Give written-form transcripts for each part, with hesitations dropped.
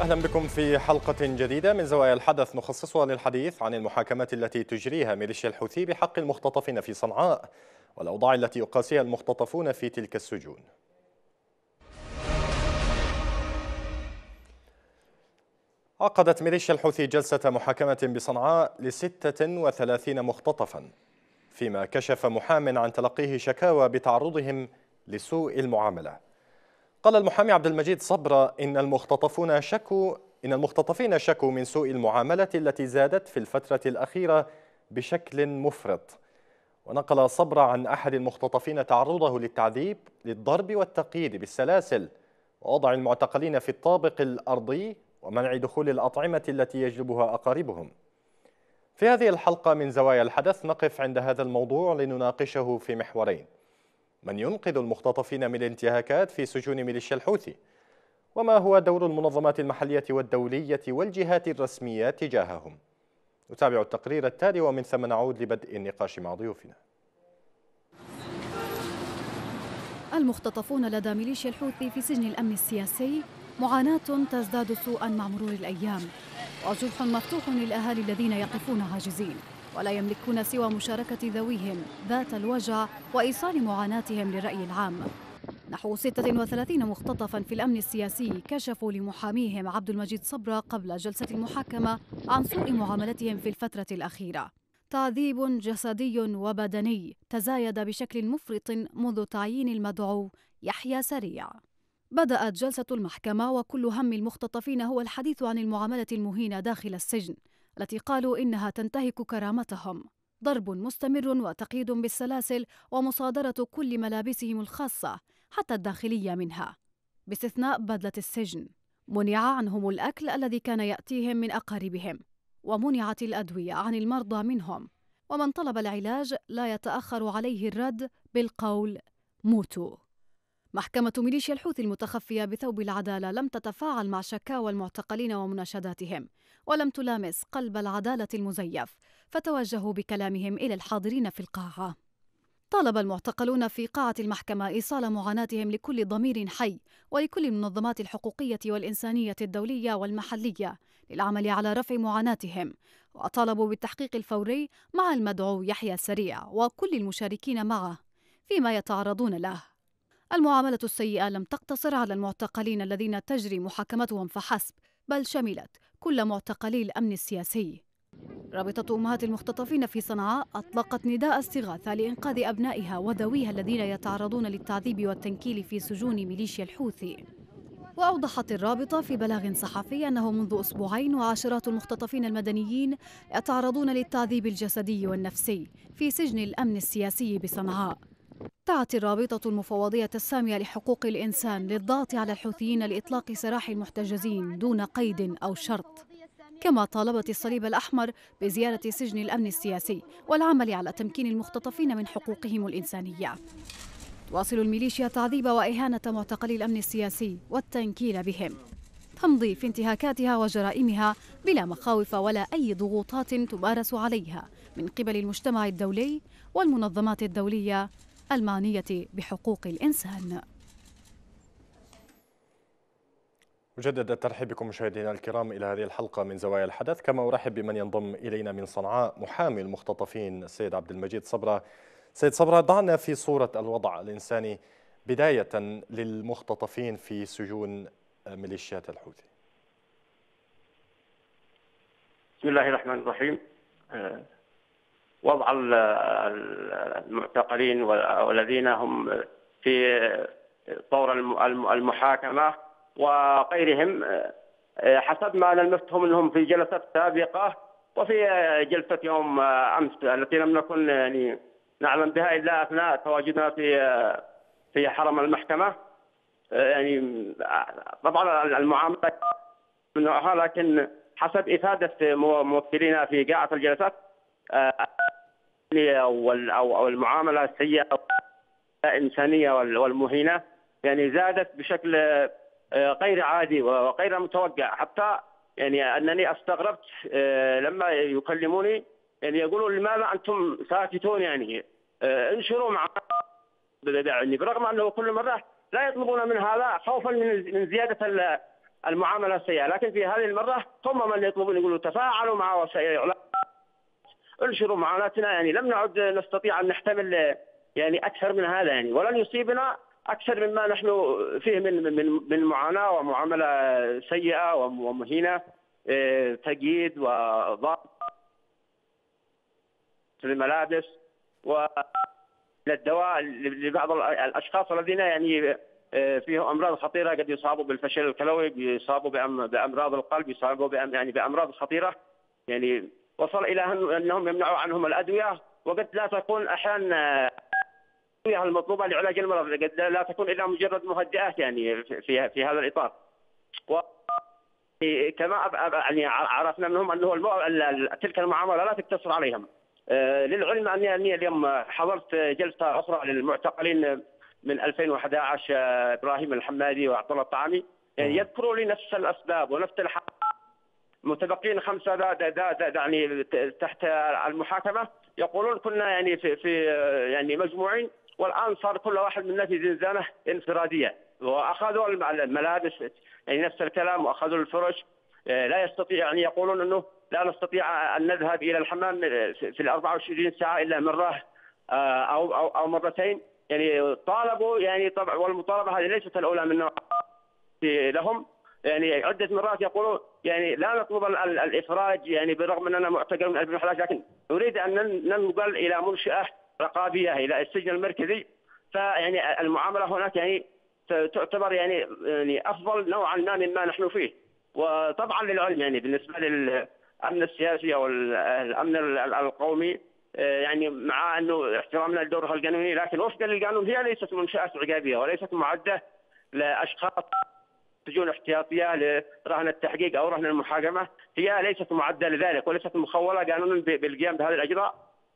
أهلا بكم في حلقة جديدة من زوايا الحدث نخصصها للحديث عن المحاكمات التي تجريها ميليشيا الحوثي بحق المختطفين في صنعاء والأوضاع التي يقاسيها المختطفون في تلك السجون. عقدت ميليشيا الحوثي جلسة محاكمة بصنعاء ل36 مختطفا، فيما كشف محام عن تلقيه شكاوى بتعرضهم لسوء المعاملة. قال المحامي عبد المجيد صبرة إن المختطفين شكوا من سوء المعاملة التي زادت في الفترة الأخيرة بشكل مفرط. ونقل صبرة عن أحد المختطفين تعرضه للتعذيب، للضرب والتقييد بالسلاسل، ووضع المعتقلين في الطابق الأرضي، ومنع دخول الأطعمة التي يجلبها أقاربهم. في هذه الحلقة من زوايا الحدث نقف عند هذا الموضوع لنناقشه في محورين: من ينقذ المختطفين من الانتهاكات في سجون ميليشيا الحوثي، وما هو دور المنظمات المحلية والدولية والجهات الرسمية تجاههم. نتابع التقرير التالي ومن ثم نعود لبدء النقاش مع ضيوفنا. المختطفون لدى ميليشيا الحوثي في سجن الأمن السياسي معاناة تزداد سوءا مع مرور الأيام، وجرح مفتوح للأهالي الذين يقفون عاجزين ولا يملكون سوى مشاركة ذويهم ذات الوجع وإيصال معاناتهم للرأي العام. نحو 36 مختطفا في الأمن السياسي كشفوا لمحاميهم عبد المجيد صبرة قبل جلسة المحاكمة عن سوء معاملتهم في الفترة الأخيرة. تعذيب جسدي وبدني تزايد بشكل مفرط منذ تعيين المدعو يحيى سريع. بدأت جلسة المحكمة وكل هم المختطفين هو الحديث عن المعاملة المهينة داخل السجن التي قالوا إنها تنتهك كرامتهم. ضرب مستمر وتقييد بالسلاسل ومصادرة كل ملابسهم الخاصة حتى الداخلية منها باستثناء بدلة السجن. منع عنهم الأكل الذي كان يأتيهم من أقاربهم، ومنعت الأدوية عن المرضى منهم، ومن طلب العلاج لا يتأخر عليه الرد بالقول موتوا. محكمة ميليشيا الحوثي المتخفية بثوب العدالة لم تتفاعل مع شكاوى المعتقلين ومناشداتهم، ولم تلامس قلب العدالة المزيف، فتوجهوا بكلامهم إلى الحاضرين في القاعة. طالب المعتقلون في قاعة المحكمة إيصال معاناتهم لكل ضمير حي ولكل المنظمات الحقوقية والإنسانية الدولية والمحلية للعمل على رفع معاناتهم، وطالبوا بالتحقيق الفوري مع المدعو يحيى سريع وكل المشاركين معه فيما يتعرضون له. المعاملة السيئة لم تقتصر على المعتقلين الذين تجري محاكمتهم فحسب، بل شملت كل معتقلي الأمن السياسي. رابطة أمهات المختطفين في صنعاء أطلقت نداء استغاثة لإنقاذ أبنائها وذويها الذين يتعرضون للتعذيب والتنكيل في سجون ميليشيا الحوثي. وأوضحت الرابطة في بلاغ صحفي أنه منذ أسبوعين وعشرات المختطفين المدنيين يتعرضون للتعذيب الجسدي والنفسي في سجن الأمن السياسي بصنعاء. دعت الرابطة المفوضية السامية لحقوق الإنسان للضغط على الحوثيين لإطلاق سراح المحتجزين دون قيد أو شرط. كما طالبت الصليب الأحمر بزيارة سجن الأمن السياسي والعمل على تمكين المختطفين من حقوقهم الإنسانية. تواصل الميليشيا تعذيب وإهانة معتقلي الأمن السياسي والتنكيل بهم، تمضي في انتهاكاتها وجرائمها بلا مخاوف ولا أي ضغوطات تمارس عليها من قبل المجتمع الدولي والمنظمات الدولية المعنية بحقوق الإنسان. مجدد الترحيب بكم مشاهدينا الكرام إلى هذه الحلقة من زوايا الحدث، كما أرحب بمن ينضم إلينا من صنعاء، محامي المختطفين السيد عبد المجيد صبرة. سيد صبرة، ضعنا في صورة الوضع الإنساني بداية للمختطفين في سجون ميليشيات الحوثي. بسم الله الرحمن الرحيم. وضع المعتقلين والذين هم في طور المحاكمة وغيرهم حسب ما نلمسته منهم في جلسة سابقة وفي جلسة يوم أمس التي لم نكن يعني نعلم بها إلا أثناء تواجدنا في حرم المحكمة. يعني طبعا المعاملة من نوعها، لكن حسب إفادة ممثلينا في قاعة الجلسات أو المعاملة السيئة الإنسانية والمهينة يعني زادت بشكل غير عادي وغير متوقع، حتى يعني أنني استغربت لما يكلموني يعني يقولوا لماذا أنتم ساكتون، يعني انشروا معنا، برغم أنه كل مرة لا يطلبون من هذا خوفا من زيادة المعامله السيئه، لكن في هذه المره هم من يطلبون، يقولوا تفاعلوا مع وسائل الاعلام، انشروا معاناتنا، يعني لم نعد نستطيع ان نحتمل يعني اكثر من هذا، يعني ولن يصيبنا اكثر مما نحن فيه من معاناه ومعامله سيئه ومهينه، تقييد وضغط في الملابس والدواء لبعض الاشخاص الذين يعني فيه امراض خطيره، قد يصابوا بالفشل الكلوي، يصابوا بامراض القلب، يصابوا يعني بامراض خطيره، يعني وصل الى انهم يمنعوا عنهم الادويه، وقد لا تكون احيانا الادويه المطلوبه لعلاج المرض، قد لا تكون الا مجرد مهدئات يعني في هذا الاطار. وكما يعني عرفنا منهم انه تلك المعامله لا تقتصر عليهم. للعلم اني اليوم حضرت جلسه اخرى للمعتقلين من 2011 ابراهيم الحمادي وعبد الله الطعامي، يعني يذكروا لي نفس الاسباب ونفس الحق، متبقين 5 يعني تحت المحاكمه، يقولون كنا يعني في يعني مجموعين، والان صار كل واحد منا في زنزانه انفراديه، واخذوا الملابس يعني نفس الكلام، واخذوا الفرش، لا يستطيع يعني يقولون انه لا نستطيع ان نذهب الى الحمام في ال 24 ساعه الا مره او مرتين، يعني طالبوا يعني طبعا، والمطالبه هذه ليست الاولى من نوعها لهم، يعني عده مرات يقولوا يعني لا نطلب الافراج، يعني بالرغم اننا معتقلون من 2011، لكن نريد ان ننقل الى منشاه رقابيه، الى السجن المركزي، فيعني المعامله هناك يعني تعتبر يعني افضل نوعا ما مما نحن فيه. وطبعا للعلم يعني بالنسبه للامن السياسي او الامن القومي، يعني مع انه احترامنا لدورها القانوني، لكن وفقا للقانون هي ليست منشات عقابيه وليست معده لاشخاص سجون احتياطيه لرهن التحقيق او رهن المحاكمه، هي ليست معده لذلك وليست مخوله قانونا بالقيام بهذا الاجراء،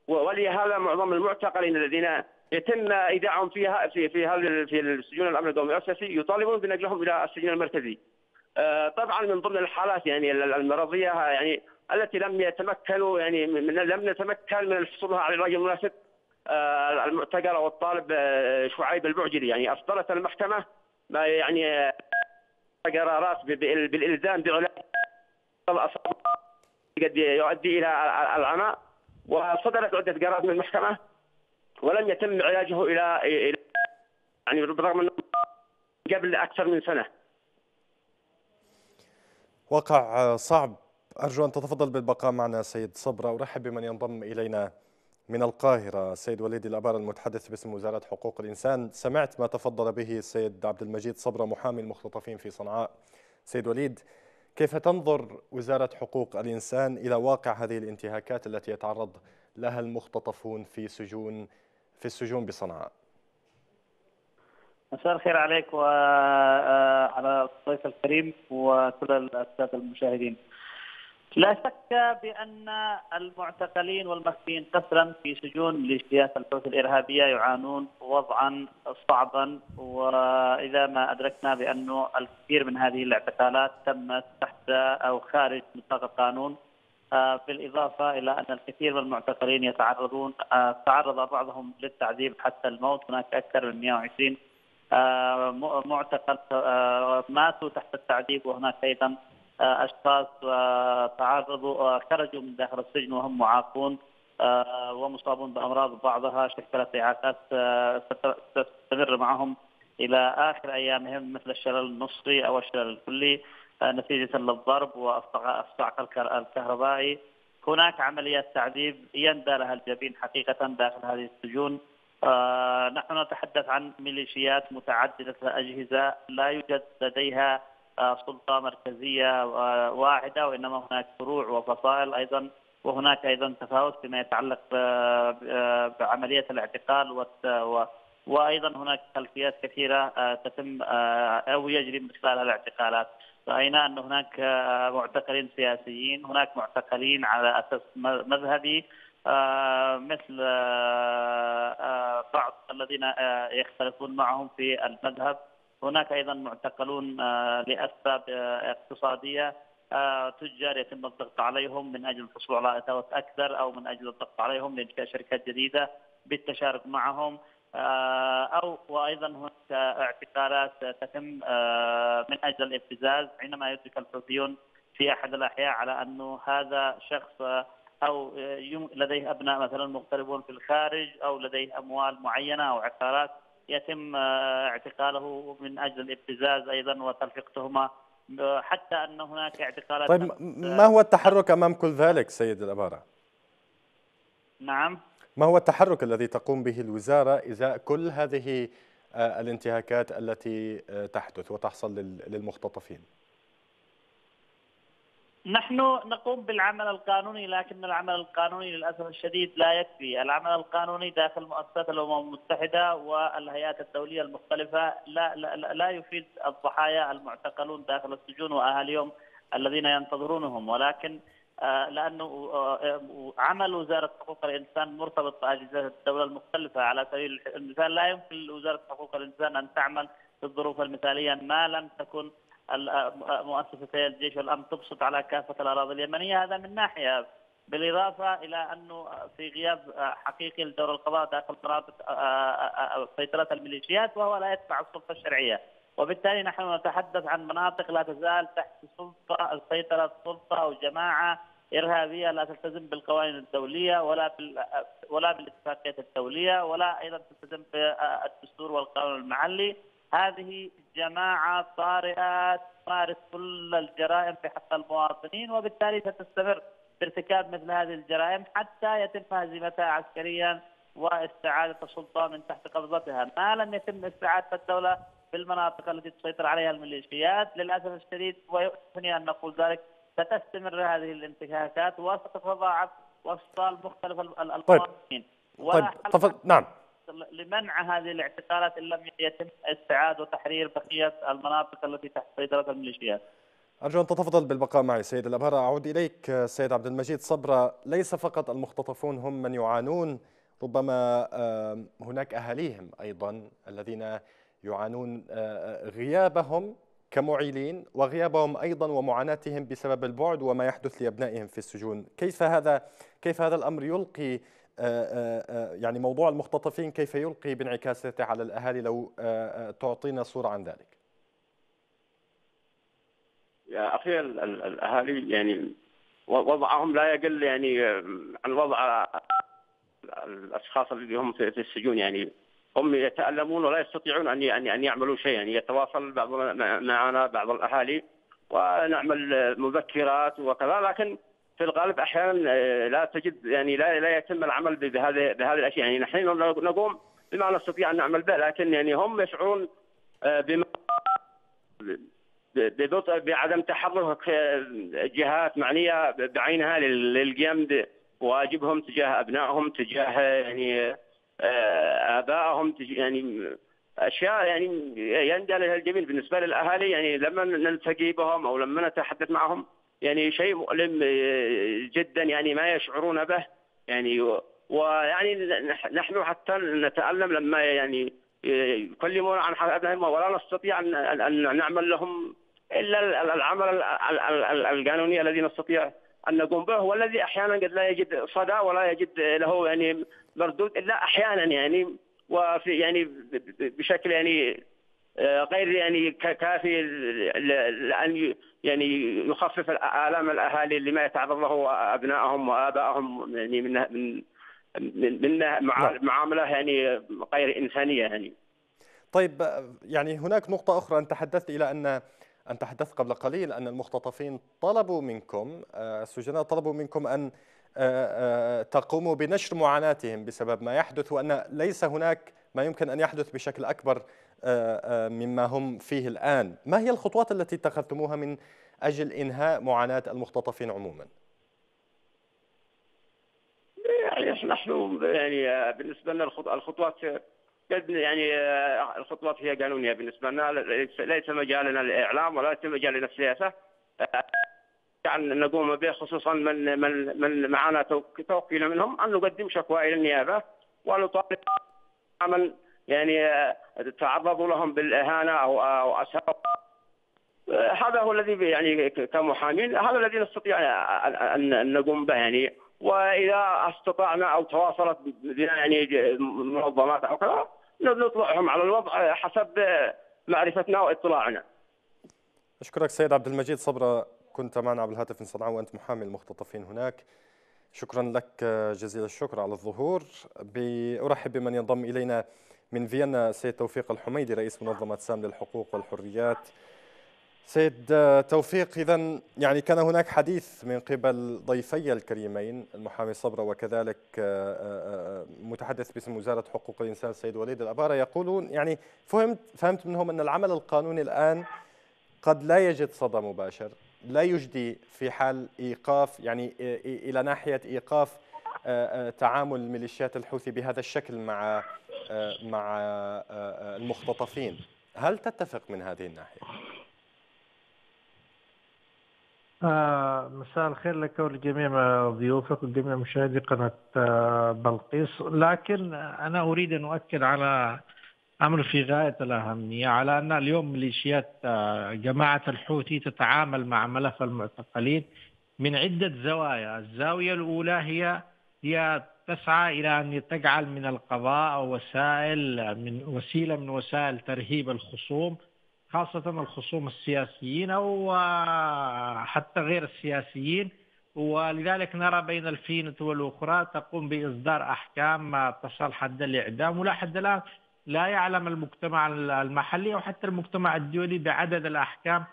ولهذا معظم المعتقلين الذين يتم ايداعهم فيها في السجون الامن القومي الاساسي يطالبون بنقلهم الى السجن المركزي. طبعا من ضمن الحالات يعني المرضيه يعني التي لم يتمكنوا يعني لم نتمكن من الحصول على العلاج المناسب، المعتقل والطالب شعيب البعجري، يعني اصدرت المحكمه ما يعني قرارات بالالزام بعلاج الاصابع قد يؤدي الى العناء، وصدرت عده قرارات من المحكمه ولم يتم علاجه الى يعني بالرغم انه قبل اكثر من سنه. واقع صعب، أرجو أن تتفضل بالبقاء معنا سيد صبرة. أرحب بمن ينضم إلينا من القاهرة، سيد وليد الأبار المتحدث باسم وزارة حقوق الإنسان. سمعت ما تفضل به السيد عبد المجيد صبرة محامي المختطفين في صنعاء. سيد وليد، كيف تنظر وزارة حقوق الإنسان إلى واقع هذه الانتهاكات التي يتعرض لها المختطفون في السجون بصنعاء؟ مساء الخير عليك وعلى الضيف الكريم وكل الأساتذة المشاهدين. لا شك بأن المعتقلين والمخفيين قسرا في سجون ميليشيات الحوثي الإرهابية يعانون وضعا صعبا، وإذا ما أدركنا بأنه الكثير من هذه الاعتقالات تمت تحت أو خارج نطاق القانون، بالإضافة إلى أن الكثير من المعتقلين تعرض بعضهم للتعذيب حتى الموت. هناك أكثر من 120 معتقل ماتوا تحت التعذيب، وهناك أيضا أشخاص تعرضوا خرجوا من داخل السجن وهم معاقون ومصابون بأمراض بعضها شكلت إعاقات تستمر معهم إلى آخر أيامهم، مثل الشلل النصفي أو الشلل الكلي نتيجة للضرب والصعق الكهربائي. هناك عمليات تعذيب يندى لها الجبين حقيقة داخل هذه السجون. نحن نتحدث عن ميليشيات متعددة الأجهزة، لا يوجد لديها سلطة مركزية واحدة، وإنما هناك فروع وفصائل أيضا، وهناك أيضا تفاوت فيما يتعلق بعملية الاعتقال، وأيضا هناك خلفيات كثيرة تتم أو يجري من خلالها الاعتقالات. رأينا أن هناك معتقلين سياسيين، هناك معتقلين على أساس مذهبي مثل بعض الذين يختلفون معهم في المذهب، هناك أيضا معتقلون لأسباب اقتصادية، تجار يتم الضغط عليهم من أجل الحصول على أثاث أكثر أو من أجل الضغط عليهم لإنشاء شركات جديدة بالتشارك معهم، أو وأيضا هناك اعتقالات تتم من أجل الابتزاز، عندما يدرك الحوثيون في أحد الأحياء على أنه هذا شخص أو لديه أبناء مثلا مغتربون في الخارج أو لديه أموال معينة أو عقارات، يتم اعتقاله من أجل الابتزاز أيضا وتلفيق تهمة، حتى أن هناك اعتقالات. طيب ما هو التحرك أمام كل ذلك سيد الأبارة؟ نعم، ما هو التحرك الذي تقوم به الوزارة إزاء كل هذه الانتهاكات التي تحدث وتحصل للمختطفين؟ نحن نقوم بالعمل القانوني، لكن العمل القانوني للأسف الشديد لا يكفي. العمل القانوني داخل مؤسسات الأمم المتحدة والهيئات الدولية المختلفة لا يفيد الضحايا المعتقلون داخل السجون وأهاليهم الذين ينتظرونهم، ولكن لأنه عمل وزارة حقوق الإنسان مرتبط بأجهزة الدولة المختلفة. على سبيل المثال لا يمكن لوزارة حقوق الإنسان أن تعمل في الظروف المثالية ما لم تكن مؤسستي الجيش والأمن تبسط على كافة الأراضي اليمنية، هذا من ناحية، بالإضافة إلى أنه في غياب حقيقي لدور القضاء داخل مناطق سيطرة الميليشيات وهو لا يتبع السلطة الشرعية، وبالتالي نحن نتحدث عن مناطق لا تزال تحت سلطة سيطرة سلطة أو جماعة إرهابية لا تلتزم بالقوانين الدولية ولا بالاتفاقيات الدولية ولا أيضا تلتزم بالدستور والقانون المحلي. هذه جماعة طارئة تمارس كل الجرائم في حق المواطنين، وبالتالي ستستمر بارتكاب مثل هذه الجرائم حتى يتم هزيمتها عسكريا واستعادة السلطة من تحت قبضتها. ما لم يتم استعادة الدولة في المناطق التي تسيطر عليها الميليشيات للأسف الشديد، ويؤسفني أن نقول ذلك، ستستمر هذه الانتهاكات وستتضاعف وسط مختلف المواطنين. طيب. نعم، لمنع هذه الاعتقالات إن لم يتم استعادة وتحرير بقية المناطق التي تحت سيطرة الميليشيات. أرجو أن تتفضل بالبقاء معي سيد الأبهر. أعود إليك سيد عبد المجيد صبرة. ليس فقط المختطفون هم من يعانون، ربما هناك أهاليهم أيضا الذين يعانون غيابهم كمعيلين وغيابهم أيضا ومعاناتهم بسبب البعد وما يحدث لأبنائهم في السجون. كيف هذا الأمر يلقي، يعني موضوع المختطفين كيف يلقي بانعكاساته على الأهالي، لو تعطينا صورة عن ذلك يا أخي. الأهالي يعني وضعهم لا يقل يعني عن وضع الأشخاص اللي هم في السجون، يعني هم يتألمون ولا يستطيعون أن يعملوا شيء، يعني يتواصل معنا بعض الأهالي ونعمل مذكرات وكذا، لكن في الغالب أحيانا لا تجد يعني لا يتم العمل بهذه الأشياء. يعني نحن نقوم بما نستطيع أن نعمل به، لكن يعني هم يشعرون ببطء بعدم تحرك جهات معنية بعينها للقيام بواجبهم تجاه أبنائهم، تجاه يعني آبائهم، يعني أشياء يعني يندى لها الجميل. بالنسبة للأهالي يعني لما نلتقي بهم أو لما نتحدث معهم يعني شيء مؤلم جدا، يعني ما يشعرون به، يعني ويعني نحن حتى نتألم لما يعني يكلمون عن أبنائهم ولا نستطيع أن نعمل لهم إلا العمل القانوني الذي نستطيع أن نقوم به، والذي أحيانا قد لا يجد صدى ولا يجد له يعني مردود إلا أحيانا، يعني وفي يعني بشكل يعني غير يعني كافي لأن يعني يخفف آلام الأهالي اللي ما يتعرض له أبنائهم وآبائهم يعني من معاملة يعني غير إنسانية يعني. طيب، يعني هناك نقطة أخرى، أنت تحدثت قبل قليل أن المختطفين طلبوا منكم، السجناء طلبوا منكم أن تقوموا بنشر معاناتهم بسبب ما يحدث، وأن ليس هناك ما يمكن أن يحدث بشكل أكبر مما هم فيه الآن. ما هي الخطوات التي اتخذتموها من أجل إنهاء معاناة المختطفين عموما؟ يعني نحن يعني بالنسبة لنا الخطوات قد يعني الخطوات هي قانونية بالنسبة لنا، ليس مجالنا الإعلام ولا ليس مجالنا السياسة أن نقوم به، خصوصا من معانا توكيل منهم أن نقدم شكوى إلى النيابة ونطالب من يعني تعرضوا لهم بالإهانة أو أساءة. هذا هو الذي يعني كمحامين هذا الذي نستطيع أن نقوم به يعني، وإذا استطعنا أو تواصلت بنا يعني منظمات أو كذا نطلعهم على الوضع حسب معرفتنا واطلاعنا. أشكرك سيد عبد المجيد صبرة، كنت معنا على الهاتف من صنعاء وأنت محامي المختطفين هناك. شكرا لك جزيل الشكر على الظهور. أرحب بمن ينضم إلينا من فيينا، سيد توفيق الحميدي رئيس منظمة سام للحقوق والحريات. سيد توفيق، إذن يعني كان هناك حديث من قبل ضيفي الكريمين المحامي صبرة وكذلك متحدث باسم وزارة حقوق الإنسان السيد وليد الأبار، يقولون يعني فهمت منهم أن العمل القانوني الآن قد لا يجد صدى مباشر، لا يجدي في حال إيقاف يعني إلى ناحية إيقاف تعامل ميليشيات الحوثي بهذا الشكل مع المختطفين. هل تتفق من هذه الناحية؟ مساء الخير لك ولجميع ضيوفك وجميع مشاهدي قناة بلقيس. لكن أنا أريد أن أؤكد على أمر في غاية الأهمية، على أن اليوم ميليشيات جماعة الحوثي تتعامل مع ملف المعتقلين من عدة زوايا. الزاوية الأولى هي تسعى إلى أن تجعل من القضاء وسيلة من وسائل ترهيب الخصوم، خاصة الخصوم السياسيين أو حتى غير السياسيين، ولذلك نرى بين الفينة والأخرى تقوم بإصدار أحكام تصل حد الإعدام، ولا حد الآن لا يعلم المجتمع المحلي أو حتى المجتمع الدولي بعدد الأحكام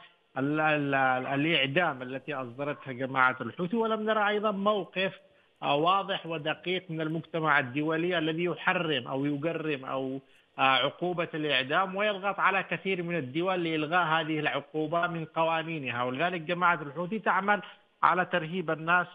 الإعدام التي أصدرتها جماعة الحوثي، ولم نرى أيضا موقف واضح ودقيق من المجتمع الدولي الذي يحرم أو يجرم أو عقوبة الإعدام ويضغط على كثير من الدول لإلغاء هذه العقوبة من قوانينها. ولذلك جماعة الحوثي تعمل على ترهيب الناس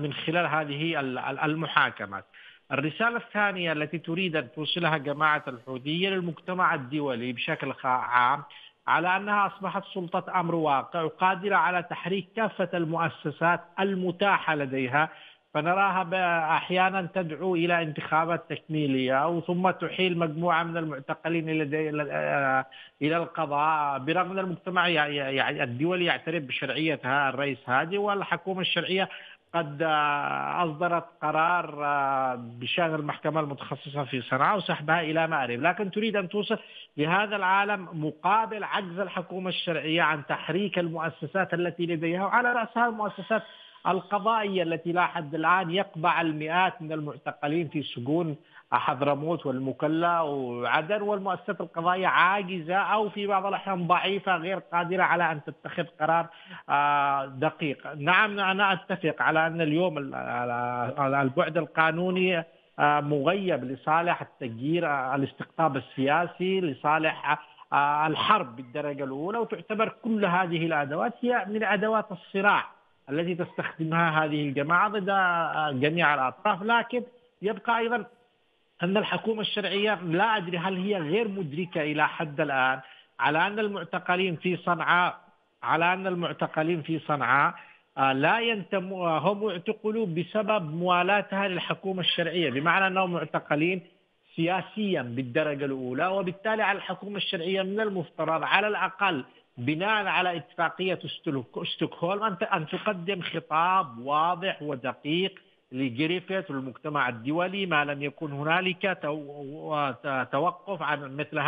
من خلال هذه المحاكمات. الرسالة الثانية التي تريد أن توصلها جماعة الحوثي للمجتمع الدولي بشكل عام، على أنها أصبحت سلطة أمر واقع وقادرة على تحريك كافة المؤسسات المتاحة لديها، فنراها أحيانا تدعو إلى انتخابات تكميلية وثم تحيل مجموعة من المعتقلين إلى القضاء، برغم أن المجتمع الدولي يعترف بشرعيتها الرئيس هادي، والحكومة الشرعية قد أصدرت قرار بشأن المحكمة المتخصصة في صنعاء وسحبها إلى مأرب، لكن تريد أن توصل لهذا العالم مقابل عجز الحكومة الشرعية عن تحريك المؤسسات التي لديها، وعلى رأسها المؤسسات القضائية التي لا حد الآن يقبع المئات من المعتقلين في سجون حضرموت والمكلا وعدن، والمؤسسات القضائية عاجزة أو في بعض الأحيان ضعيفة غير قادرة على أن تتخذ قرار دقيق. نعم، أنا أتفق على أن اليوم البعد القانوني مغيب لصالح التغيير الاستقطاب السياسي، لصالح الحرب بالدرجة الأولى، وتعتبر كل هذه الأدوات هي من أدوات الصراع التي تستخدمها هذه الجماعة ضد جميع الأطراف. لكن يبقى أيضا أن الحكومة الشرعية لا أدري هل هي غير مدركة إلى حد الآن على أن المعتقلين في صنعاء لا ينتموا، هم اعتقلوا بسبب موالاتها للحكومة الشرعية، بمعنى أنهم معتقلين سياسيا بالدرجة الأولى، وبالتالي على الحكومة الشرعية من المفترض على الأقل بناء على اتفاقية ستوكهولم أن تقدم خطاب واضح ودقيق لغريفيث والمجتمع الدولي، ما لم يكن هنالك توقف عن مثل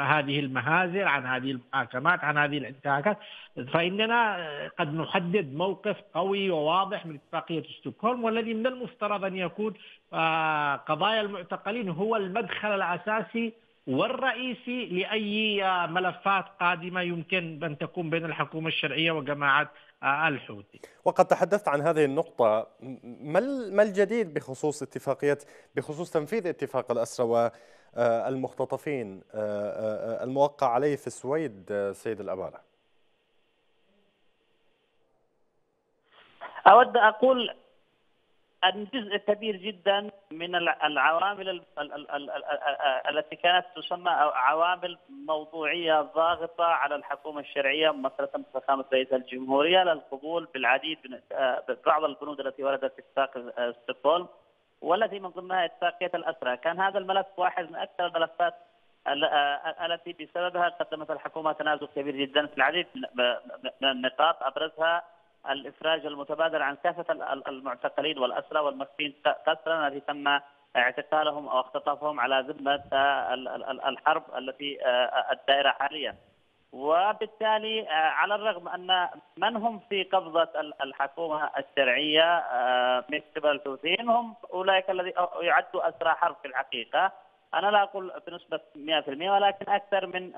هذه المهازل، عن هذه المحاكمات، عن هذه الانتهاكات، فإننا قد نحدد موقف قوي وواضح من اتفاقية ستوكهولم، والذي من المفترض أن يكون قضايا المعتقلين هو المدخل الأساسي والرئيسي لأي ملفات قادمة يمكن أن تكون بين الحكومة الشرعية وجماعة الحوثي. وقد تحدثت عن هذه النقطة، ما الجديد بخصوص تنفيذ اتفاق الأسرى والمختطفين الموقع عليه في السويد سيد الأبارة؟ أود أقول أن جزء كبير جدا من العوامل التي كانت تسمى عوامل موضوعية ضاغطة على الحكومة الشرعية ممثلة بفخامة رئيس الجمهورية للقبول بالعديد من بعض البنود التي وردت في اتفاق ستوكهولم، والتي من ضمنها اتفاقية الأسرى. كان هذا الملف واحد من أكثر الملفات التي بسببها قدمت الحكومة تنازل كبير جدا في العديد من النقاط، أبرزها الإفراج المتبادل عن كافة المعتقلين والأسرى والمخفين كسرا التي تم اعتقالهم أو اختطافهم على ذمة الحرب التي الدائرة حاليا. وبالتالي على الرغم أن من هم في قبضة الحكومة الشرعية من قبل الحوثيين هم أولئك الذين يعدوا أسرى حرب في الحقيقة. أنا لا أقول بنسبة 100% ولكن أكثر من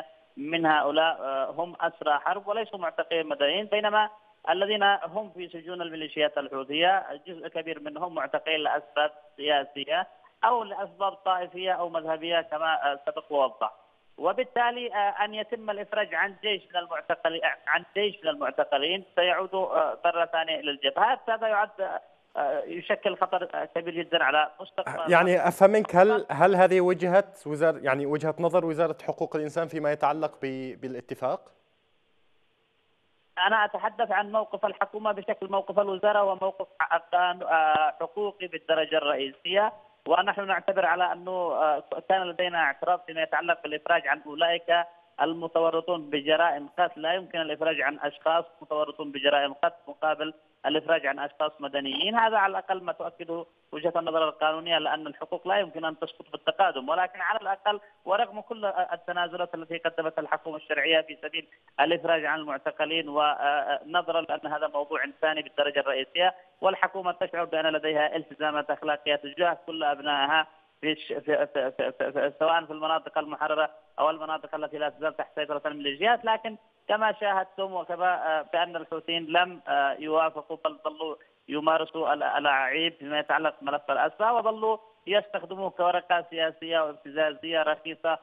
85% من هؤلاء هم أسرى حرب وليسوا معتقلين مدنيين، بينما الذين هم في سجون الميليشيات الحوثية جزء كبير منهم معتقلين لأسباب سياسية أو لأسباب طائفية أو مذهبية كما سبق ووضح. وبالتالي أن يتم الإفراج عن جيش من المعتقلين سيعود مرة ثانية إلى الجبهات، هذا يعد يشكل خطر كبير جدا على مستقبل. يعني أفهم منك هل هذه وجهة نظر وزارة حقوق الإنسان فيما يتعلق بالاتفاق؟ أنا أتحدث عن موقف الحكومة بشكل موقف الوزارة وموقف حقوقي بالدرجة الرئيسية، ونحن نعتبر على أنه كان لدينا اعتراض فيما يتعلق بالإفراج عن أولئك المتورطون بجرائم قتل. لا يمكن الإفراج عن أشخاص متورطون بجرائم قتل مقابل الإفراج عن أشخاص مدنيين، هذا على الأقل ما تؤكده وجهة النظر القانونية، لأن الحقوق لا يمكن أن تسقط بالتقادم. ولكن على الأقل ورغم كل التنازلات التي قدمتها الحكومة الشرعية في سبيل الإفراج عن المعتقلين، ونظرا لأن هذا موضوع إنساني بالدرجة الرئيسية والحكومة تشعر بأن لديها التزامات أخلاقية تجاه كل أبنائها سواء في المناطق المحررة أو المناطق التي لا تزال تحت سيطرة الميليشيات. لكن كما شاهدتم وكما بأن الحوثيين لم يوافقوا بل ظلوا يمارسوا الألاعيب فيما يتعلق بملف الأسرى، وظلوا يستخدموه كورقة سياسية وابتزازية رخيصة.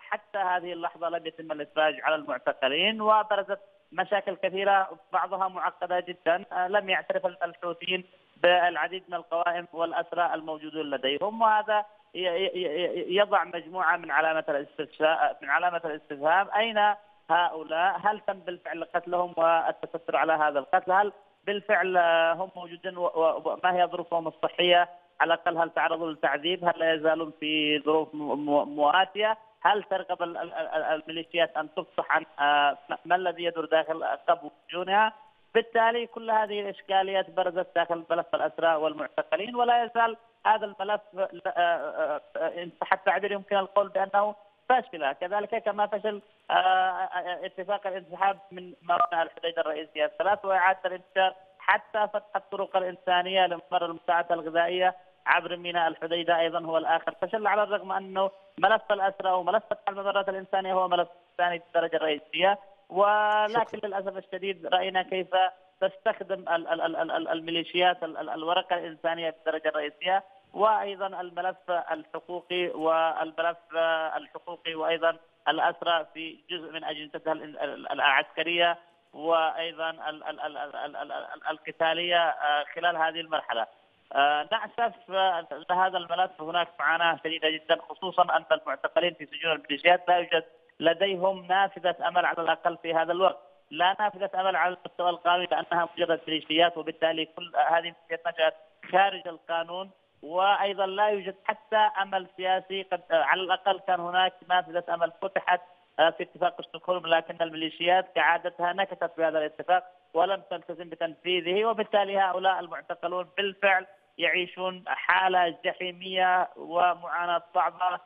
حتى هذه اللحظة لم يتم الإفراج على المعتقلين وبرزت مشاكل كثيرة بعضها معقدة جدا. لم يعترف الحوثيين بالعديد من القوائم والأسرى الموجودون لديهم، وهذا يضع مجموعة من علامة الاستفهام. أين هؤلاء؟ هل تم بالفعل قتلهم والتستر على هذا القتل؟ هل بالفعل هم موجودين وما هي ظروفهم الصحية؟ على الأقل هل تعرضوا للتعذيب؟ هل لا يزالون في ظروف مواتية؟ هل ترغب الميليشيات أن تفصح عن ما الذي يدور داخل قبو سجونها؟ بالتالي كل هذه الإشكاليات برزت داخل ملف الأسرى والمعتقلين، ولا يزال هذا الملف إن صح التعبير يمكن القول بأنه فاشلة، كذلك كما فشل اتفاق الانسحاب من مواقع الحدود الرئيسية الثلاث وإعادة الانتشار حتى فتح الطرق الإنسانية لممر المساعدات الغذائية عبر ميناء الحديدة أيضا هو الآخر فشل، على الرغم أنه ملف الأسرى وملف فتح الممرات الإنسانية هو ملف ثاني بالدرجة الرئيسية. ولكن للأسف الشديد رأينا كيف تستخدم الميليشيات الورقة الإنسانية بالدرجة الرئيسية، وأيضا الملف الحقوقي وأيضا الأسرى في جزء من أجندتها العسكرية وأيضا القتالية خلال هذه المرحلة. نأسف هذا الملف هناك معاناة شديدة جدا، خصوصا أن المعتقلين في سجون الميليشيات لا يوجد لديهم نافذة أمل على الأقل في هذا الوقت، لا نافذة أمل على المستوى القانوني لأنها مجرد ميليشيات، وبالتالي كل هذه الميليشيات نشأت خارج القانون. وأيضا لا يوجد حتى أمل سياسي، قد على الأقل كان هناك نافذة أمل فتحت في اتفاق ستوكهولم، لكن الميليشيات كعادتها نكتت بهذا الاتفاق ولم تلتزم بتنفيذه، وبالتالي هؤلاء المعتقلون بالفعل يعيشون حالة جحيمية ومعاناة صعبة.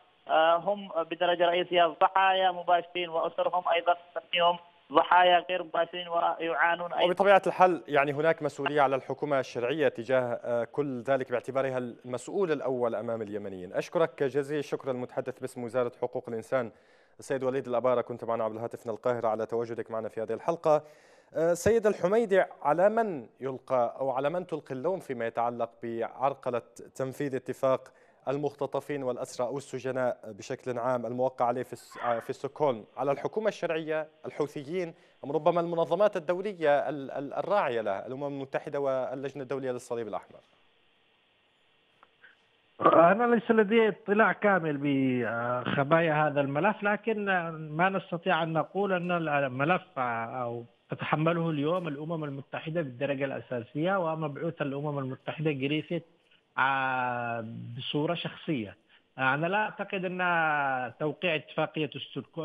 هم بدرجة رئيسية ضحايا مباشرين وأسرهم أيضا تسميهم ضحايا غير مباشرين ويعانون أيضا. وبطبيعة الحال يعني هناك مسؤولية على الحكومة الشرعية تجاه كل ذلك باعتبارها المسؤول الأول أمام اليمنيين. أشكرك جزيل الشكر المتحدث باسم وزارة حقوق الإنسان السيد وليد الأبار، كنت معنا عبر الهاتف من القاهرة، على تواجدك معنا في هذه الحلقة. سيد الحميدي، على من يلقى أو على من تلقي اللوم فيما يتعلق بعرقلة تنفيذ اتفاق المختطفين والأسرى أو السجناء بشكل عام الموقع عليه في ستوكهولم؟ على الحكومة الشرعية، الحوثيين، أم ربما المنظمات الدولية الراعية لها، الأمم المتحدة واللجنة الدولية للصليب الأحمر؟ أنا ليس لدي اطلاع كامل بخبايا هذا الملف، لكن ما نستطيع أن نقول أن الملف أو تتحمله اليوم الأمم المتحدة بالدرجة الأساسية ومبعوث الأمم المتحدة غريفيث بصورة شخصية. أنا لا أعتقد أن توقيع اتفاقية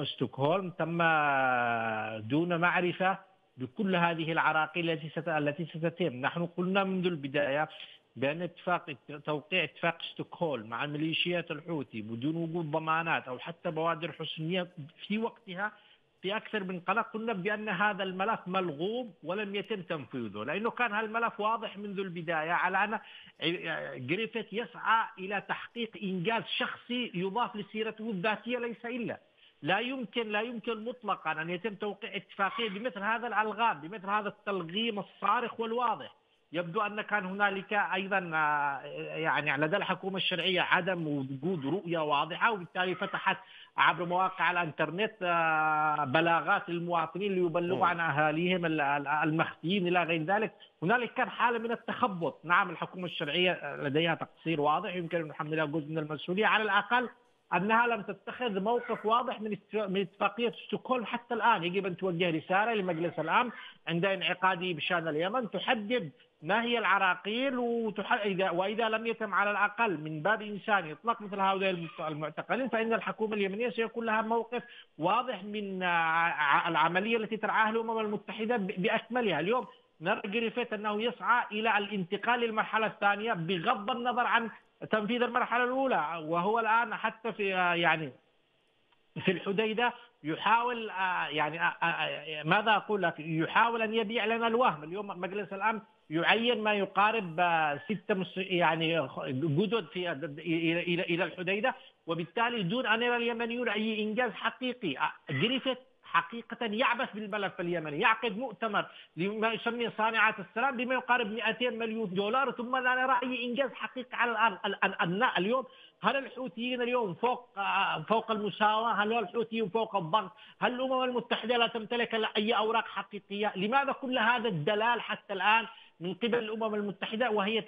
ستوكهولم تم دون معرفة بكل هذه العراقيل التي ستتم. نحن قلنا منذ البداية بأن اتفاق توقيع اتفاق ستوكهولم مع ميليشيات الحوثي بدون وجود ضمانات أو حتى بوادر حسمية في وقتها في أكثر من قناة، قلنا بأن هذا الملف ملغوب ولم يتم تنفيذه، لأنه كان الملف واضح منذ البداية على أن غريفيث يسعى إلى تحقيق إنجاز شخصي يضاف لسيرته الذاتية ليس إلا. لا يمكن مطلقا أن يتم توقيع اتفاقية بمثل هذا الألغام، بمثل هذا التلغيم الصارخ والواضح. يبدو أن كان هنالك أيضا يعني لدى الحكومة الشرعية عدم وجود رؤية واضحة، وبالتالي فتحت عبر مواقع الانترنت بلاغات للمواطنين ليبلغوا عن أهاليهم المخفيين إلى غير ذلك. هنالك كان حالة من التخبط. نعم الحكومة الشرعية لديها تقصير واضح يمكن أن نحملها جزء من المسؤولية، على الأقل أنها لم تتخذ موقف واضح من اتفاقية ستوكهولم حتى الآن. يجب أن توجه رسالة لمجلس الأمن عند انعقاده بشأن اليمن تحدد ما هي العراقيل، وإذا لم يتم على الأقل من باب إنساني إطلاق مثل هؤلاء المعتقلين، فإن الحكومة اليمنية سيكون لها موقف واضح من العملية التي ترعاها الأمم المتحدة بأكملها. اليوم نرى غريفيث أنه يسعى إلى الانتقال للمرحلة الثانية بغض النظر عن تنفيذ المرحلة الأولى، وهو الآن حتى في الحديدة يحاول يحاول أن يبيع لنا الوهم. اليوم مجلس الأمن يعين ما يقارب 6 جدد في إلى الحديدة، وبالتالي دون أن يرى اليمنيون أي إنجاز حقيقي. غريفيث حقيقة يعبث بالملف اليمني، يعقد مؤتمر لما يسميه صانعة السلام بما يقارب 200 مليون دولار ثم لا نرى أي إنجاز حقيقي على الأرض. اليوم هل الحوثيين اليوم فوق المساواة؟ هل الحوثيين فوق الضغط؟ هل الأمم المتحدة لا تمتلك أي أوراق حقيقية؟ لماذا كل هذا الدلال حتى الآن من قبل الأمم المتحدة وهي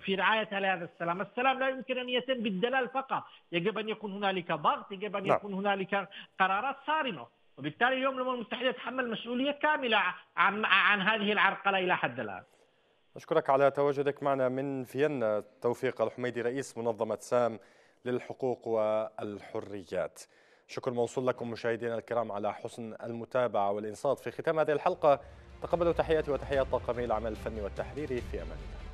في رعايتها لهذا السلام؟ السلام لا يمكن أن يتم بالدلال فقط، يجب أن يكون هنالك ضغط، يجب أن يكون هنالك قرارات صارمة، وبالتالي اليوم الأمم المتحدة تحمل مسؤولية كاملة عن هذه العرقلة إلى حد الآن. أشكرك على تواجدك معنا من فيينا توفيق الحميدي رئيس منظمة سام للحقوق والحريات. شكر موصول لكم مشاهدينا الكرام على حسن المتابعة والإنصات. في ختام هذه الحلقة تقبلوا تحياتي وتحيات طاقمي العمل الفني والتحريري. في أمان الله.